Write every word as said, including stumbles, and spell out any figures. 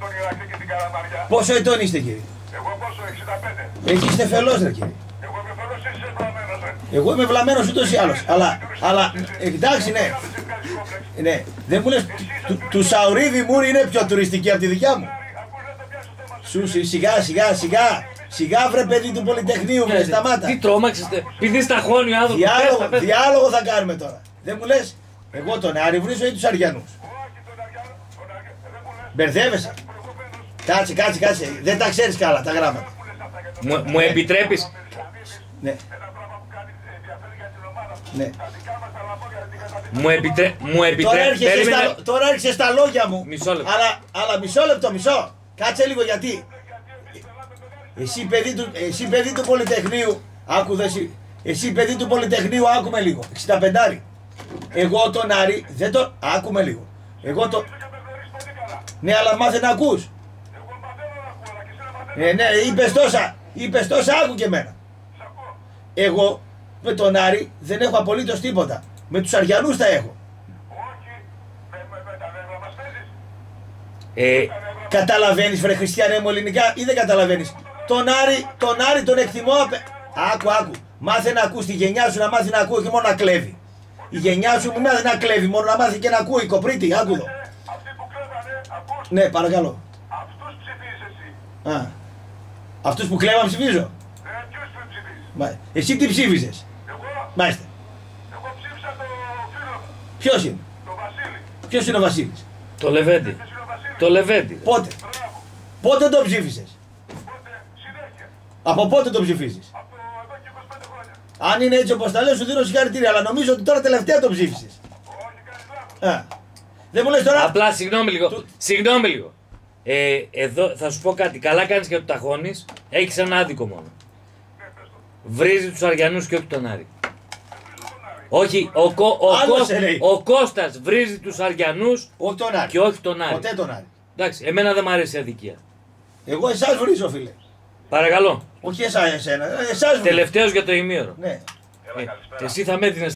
τον Ηρακλή και την Καραμαριά. Πόσο ετών είστε, κύριε? Εγώ πόσο, εξήντα πέντε. Εκεί είστε φελός, ρε κύριε. Εγώ είμαι φελός, εσύ είσαι βλαμμένος, ρε. Εγώ είμαι βλαμμένος ούτως ή άλλως. Αλλά, αλλά, εντάξει, ναι. Ναι, δεν μου λες, του Σαουρίδη Μούρη είναι πιο τουριστική από τη δικιά μου. Σου, σιγά, σιγά, σιγά. Σιγά βρε παιδί του Πολυτεχνείου, βρε, σταμάτα. Τι τρόμαξεστε, επειδή σταχώνει ο άνθρωπος. Διάλογο θα κάνουμε τώρα. Δεν μου λες, εγώ τον Άρη βρίζω ή τους Αριανούς? Μπερδεύεσαι. Κάτσε, κάτσε, κάτσε. Δεν τα ξέρεις καλά τα γράμματα. Μου, μου επιτρέπεις. Ναι. Ναι. Μου, επιτρέ... μου επιτρέπεις. Τώρα έρχεσαι στα... στα λόγια μου. Μισό λεπτό. Αλλά, αλλά μισό λεπτό, μισό. Κάτσε λίγο γιατί. Εσύ παιδί του, εσύ, παιδί του Πολυτεχνείου, άκου δε εσύ. Εσύ παιδί του Πολυτεχνείου, άκουμε λίγο. εξήντα πέντε. Εγώ τον Άρη δεν τον... Άκουμε λίγο. Εγώ τον... Ναι, αλλά μάθε να ακούς. Ναι, ναι, είπες τόσα, είπες τόσα, άκου και εμένα. Εγώ με τον Άρη δεν έχω απολύτως τίποτα. Με τους Αριανούς τα έχω. Ε, καταλαβαίνεις βρε Χριστιανέ μου ελληνικά ή δεν καταλαβαίνεις? Τον Άρη, τον Άρη τον εκτιμώ απε... Άκου, άκου, μάθε να ακούς τη γενιά σου, να μάθει να ακούει, όχι μόνο να κλέβει. Η γενιά σου μου μάθει να κλέβει, μόνο να μάθει και να ακούει, κοπρίτη, άκου εδώ. Ναι, παρακαλώ. Αυτούς ψηφίζεις εσύ. Α, αυτούς που κλέβαν ψηφίζω. Ναι, ποιος που ψηφίζεις? Εσύ τι ψήφιζες? Εγώ. Μάλιστα. Εγώ ψήφισα το φίλο μου. Ποιος είναι? Το Βασίλη. Ποιος είναι ο Βασίλης? Το Λεβέντη. Το Λεβέντη. Πότε? Μπράβο. Πότε το ψήφισες? Πότε, συνέχεια. Από πότε το ψηφίζεις? Από εδώ και είκοσι πέντε χρόνια. Αν είναι έτσι όπως τα λέω σου δίνω συγχαρητήρια, αλλά νομίζω ότι τώρα τελευταία το ψήφισες. Όχι, δεν μου λες τώρα. Απλά συγγνώμη λίγο. Του... Συγγνώμη λίγο. Ε, εδώ θα σου πω κάτι. Καλά κάνεις και το ταχώνεις. Έχεις ένα άδικο μόνο. Ναι, βρίζει τους Αριανούς και όχι τον Άρη. Ναι, όχι, ο, ο, ο, Κώστα, ο Κώστας βρίζει τους Αριανούς όχι τον Άρη. Και όχι τον Άρη. Ποτέ τον Άρη. Εντάξει, εμένα δεν μου αρέσει η αδικία. Εγώ εσάς βρίζω, φίλε. Παρακαλώ. Όχι εσά, εσένα. Εσάς βρίζω. Τελευταίος για το ημίωρο. Ναι. Ε, εσύ θα με έδινες.